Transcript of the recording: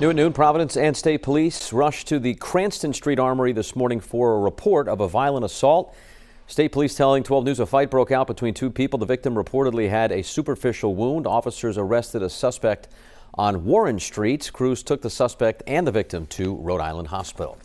New at noon, Providence and state police rushed to the Cranston Street Armory this morning for a report of a violent assault. State police telling 12 News a fight broke out between two people. The victim reportedly had a superficial wound. Officers arrested a suspect on Warren Street. Crews took the suspect and the victim to Rhode Island Hospital.